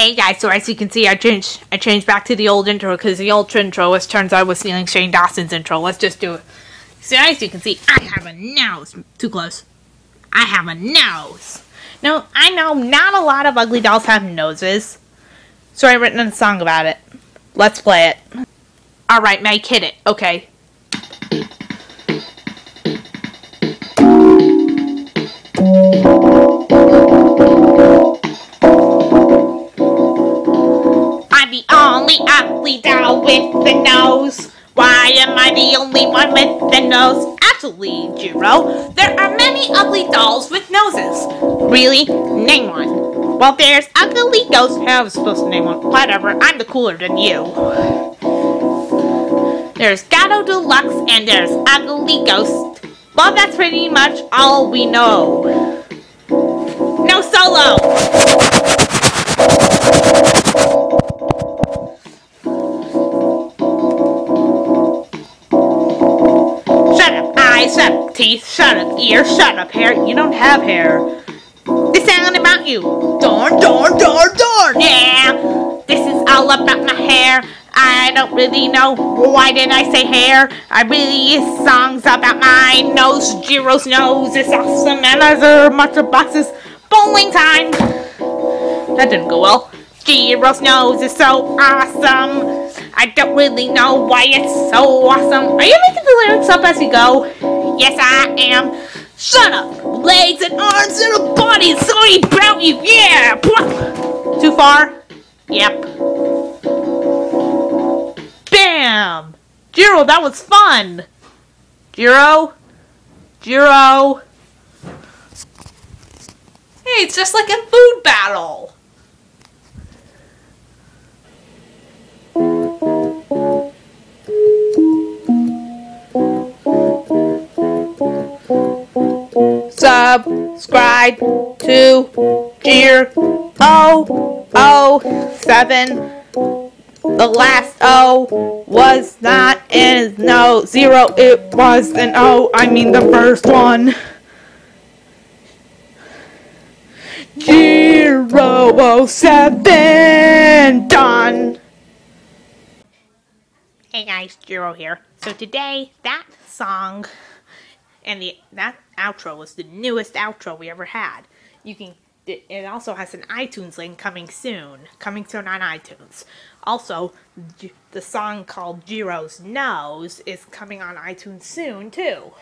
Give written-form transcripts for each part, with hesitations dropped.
Hey guys, so as you can see, I changed back to the old intro because the old intro, as turns out, was stealing Shane Dawson's intro. Let's just do it. So as you can see, I have a nose. Too close. I have a nose. Now, I know not a lot of ugly dolls have noses, so I've written a song about it. Let's play it. Alright, Meg, hit it. Okay. With the nose. Why am I the only one with the nose? Actually, Jeero, there are many ugly dolls with noses. Really? Name one. Well, there's Ugly Ghost. How was supposed to name one? Whatever, I'm the cooler than you. There's Gato Deluxe and there's Ugly Ghost. Well, that's pretty much all we know. No solo! Shut up, teeth, shut up, ears, shut up, hair. You don't have hair. This ain't about you. Darn, darn, darn, darn. Yeah, this is all about my hair. I don't really know why did I say hair. I really is songs about my nose. Jeero's nose is awesome and there's a bunch of boxes. Bowling time. That didn't go well. Jeero's nose is so awesome. I don't really know why it's so awesome. Are you making the lyrics up as you go? Yes, I am. Shut up. Legs and arms and a body. Sorry about you. Yeah. Too far? Yep. Bam. Jeero, that was fun. Jeero? Jeero? Hey, it's just like a food battle. Subscribe to Jeero07. The last O was not in his no zero. It was an O. I mean the first one. Jeero07 done. Hey guys, Jeero here. So today, that song and that outro was the newest outro we ever had. You can. It also has an iTunes link coming soon on iTunes. Also, the song called Jeero's Nose is coming on iTunes soon too.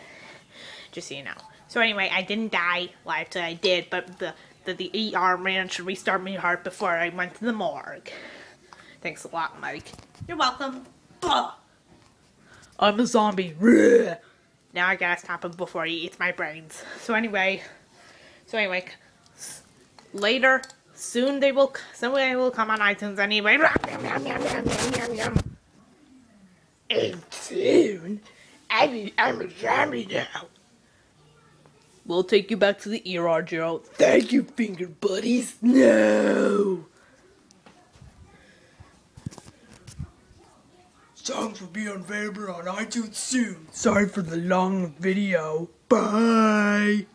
Just so you know. So anyway, I didn't die live till I did, but the ER man should restart my heart before I went to the morgue. Thanks a lot, Mike. You're welcome. Blah. I'm a zombie. Ruh. Now I gotta stop him before he eats my brains. So anyway, later, soon somebody will come on iTunes anyway. And soon, I'm a zombie now. We'll take you back to the ER, Jeero. Thank you, finger buddies. No. Songs will be available on iTunes soon. Sorry for the long video. Bye!